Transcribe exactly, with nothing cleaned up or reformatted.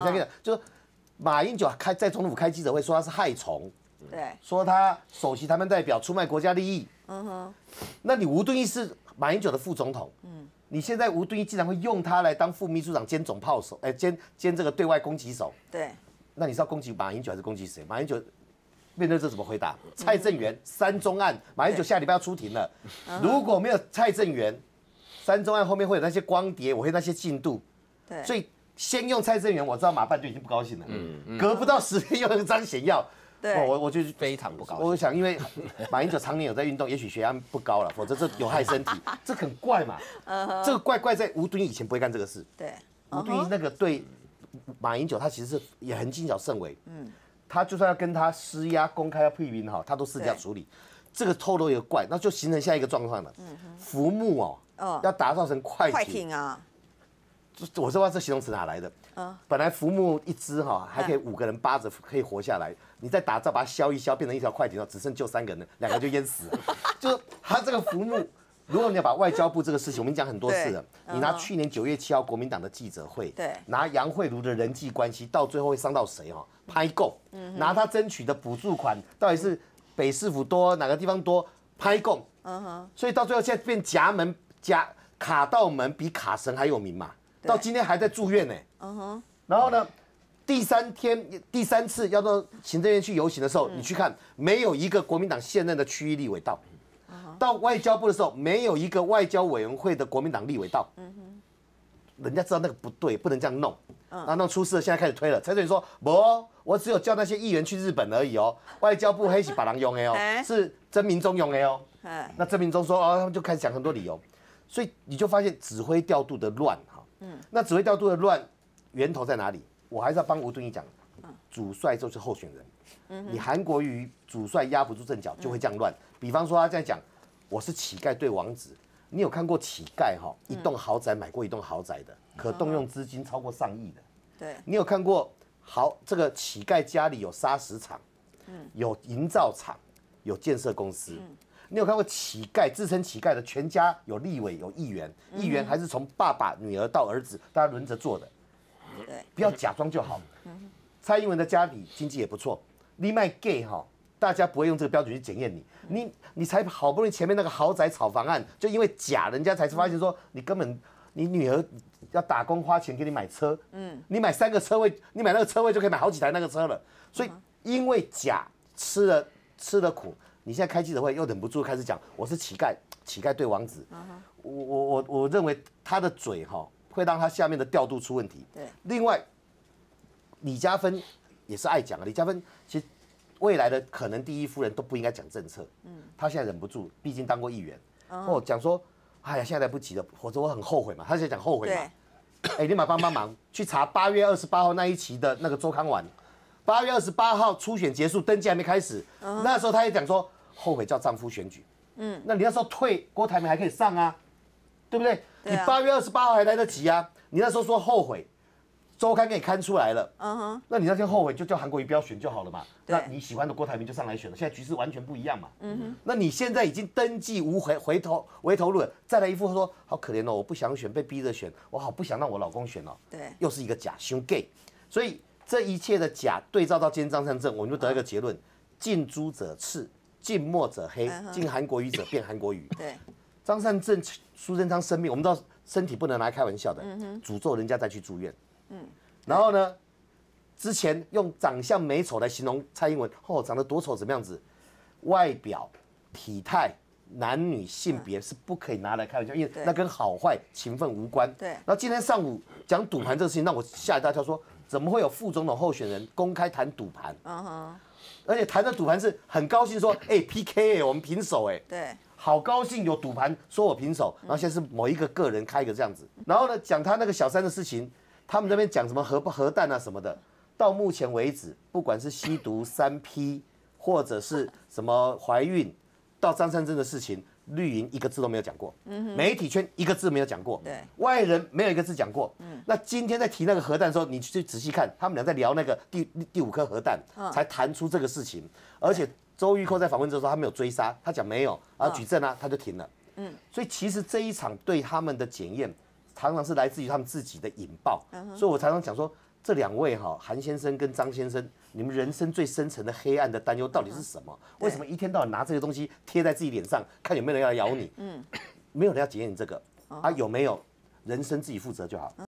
我跟你讲，就是马英九开在总统府开记者会，说他是害虫，对，说他首席谈判代表出卖国家利益。嗯哼，那你吴敦义是马英九的副总统，嗯，你现在吴敦义竟然会用他来当副秘书长兼总炮手，哎、欸，兼兼这个对外攻击手，对，那你是要攻击马英九还是攻击谁？马英九面对这怎么回答？蔡正元三中案，马英九下礼拜要出庭了，嗯、如果没有蔡正元，三中案后面会有那些光碟，我会有那些进度，对，所以。 先用蔡正元，我知道马办就已经不高兴了。嗯嗯、隔不到十天又用张显耀，我我我就非常不高兴。我想，因为马英九常年有在运动，也许血压不高了，否则这有害身体，这很怪嘛。嗯、这个怪怪在吴敦义以前不会干这个事。对，吴敦义那个对马英九，他其实是也很谨小慎微。嗯、他就算要跟他施压、公开要批评哈，他都私底下处理。这个透露一个怪，那就形成下一个状况了。浮木哦，哦要打造成快艇。快艇啊。 我说这形容词哪来的？啊，本来浮木一只哈，还可以五个人扒着可以活下来。你再打造把它削一削，变成一条快艇，只剩就三个人，两个就淹死了。就是他这个浮木，如果你要把外交部这个事情，我们讲很多次了。你拿去年九月七号国民党的记者会，对，拿杨惠茹的人际关系，到最后会伤到谁哈？拍够，拿他争取的补助款，到底是北市府多哪个地方多？拍够，嗯哼，所以到最后现在变夹门夹卡到门，比卡神还有名嘛。 到今天还在住院呢、欸，嗯哼。然后呢，第三天第三次要到行政院去游行的时候，你去看，没有一个国民党现任的区域立委到；到外交部的时候，没有一个外交委员会的国民党立委到。嗯哼，人家知道那个不对，不能这样弄。嗯，然后弄出事了，现在开始推了。蔡总理说：“不，我只有叫那些议员去日本而已哦，外交部黑起把狼用的哦，是曾明忠用的哦。”哎，那曾明忠说：“哦，他们就开始讲很多理由，所以你就发现指挥调度的乱。” 嗯，那指挥调度的乱源头在哪里？我还是要帮吴敦义讲，主帅就是候选人。嗯、你韩国瑜主帅压不住阵脚，就会这样乱。嗯、比方说他这样讲，我是乞丐对王子，你有看过乞丐哈、哦？一栋豪宅买过一栋豪宅的，可动用资金超过上亿的。对、嗯，你有看过豪这个乞丐家里有砂石厂，嗯、有营造厂，有建设公司。嗯 你有看过乞丐自称乞丐的，全家有立委有议员，议员还是从爸爸、女儿到儿子，大家轮着做的。对，不要假装就好。蔡英文的家里经济也不错，你卖 gay 哈，大家不会用这个标准去检验你。你你才好不容易前面那个豪宅炒房案，就因为假，人家才发现说你根本你女儿要打工花钱给你买车，嗯，你买三个车位，你买那个车位就可以买好几台那个车了。所以因为假吃了吃了苦。 你现在开记者会又忍不住开始讲，我是乞丐，乞丐对王子。Uh huh. 我我我我认为他的嘴哈、哦、会让他下面的调度出问题。对，另外李嘉芬也是爱讲啊，李嘉芬其实未来的可能第一夫人都不应该讲政策。嗯，他现在忍不住，毕竟当过议员。Uh huh. 哦，讲说，哎呀，现在来不及了，否则我很后悔嘛。他现在讲后悔嘛。哎，立马帮帮忙去查八月二十八号那一期的那个周康丸，八月二十八号初选结束，登记还没开始， uh huh. 那时候他也讲说。 后悔叫丈夫选举，嗯，那你那时候退郭台铭还可以上啊，对不对？对啊、你八月二十八号还来得及啊。你那时候说后悔，周刊给你刊出来了，嗯哼，那你那天后悔就叫韩国瑜不要选就好了嘛。那你喜欢的郭台铭就上来选了，现在局势完全不一样嘛。嗯哼，那你现在已经登记无回回头回头路了，再来一副说好可怜哦，我不想选，被逼着选，我好不想让我老公选哦。对，又是一个假凶 gay， 所以这一切的假对照到今天张善政，我们就得一个结论：近朱者赤。 近墨者黑，近韩国瑜者变韩国瑜。对，张善政、苏贞昌生病，我们知道身体不能拿来开玩笑的，嗯、诅咒人家再去住院。嗯，然后呢，之前用长相美丑来形容蔡英文，哦，长得多丑怎么样子？外表、体态、男女性别是不可以拿来开玩笑，因为那跟好坏、勤奋无关。对。然后今天上午讲赌盘这个事情，让我吓一大跳说，说怎么会有副总统候选人公开谈赌盘？嗯哼。 而且谈的赌盘是很高兴说，哎、欸、，P K 哎、欸，我们平手哎、欸，对，好高兴有赌盘说我平手，然后现在是某一个个人开一个这样子，然后呢讲他那个小三的事情，他们那边讲什么核不核弹啊什么的，到目前为止，不管是吸毒三 P 或者是什么怀孕，到张善政的事情，绿营一个字都没有讲过，嗯媒体圈一个字没有讲过，对，外人没有一个字讲过，嗯，那今天在提那个核弹的时候，你去仔细看，他们俩在聊那个第第五颗核弹，才谈出这个事情。而且周玉蔻在访问的时候，他没有追杀，他讲没有，然后举证啊，他就停了，嗯，所以其实这一场对他们的检验，常常是来自于他们自己的引爆，所以我常常讲说。这两位哈、哦，韩先生跟张先生，你们人生最深层的黑暗的担忧到底是什么？嗯、为什么一天到晚拿这个东西贴在自己脸上，看有没有人要咬你？嗯，没有人要检验这个、哦、啊，有没有人生自己负责就好。嗯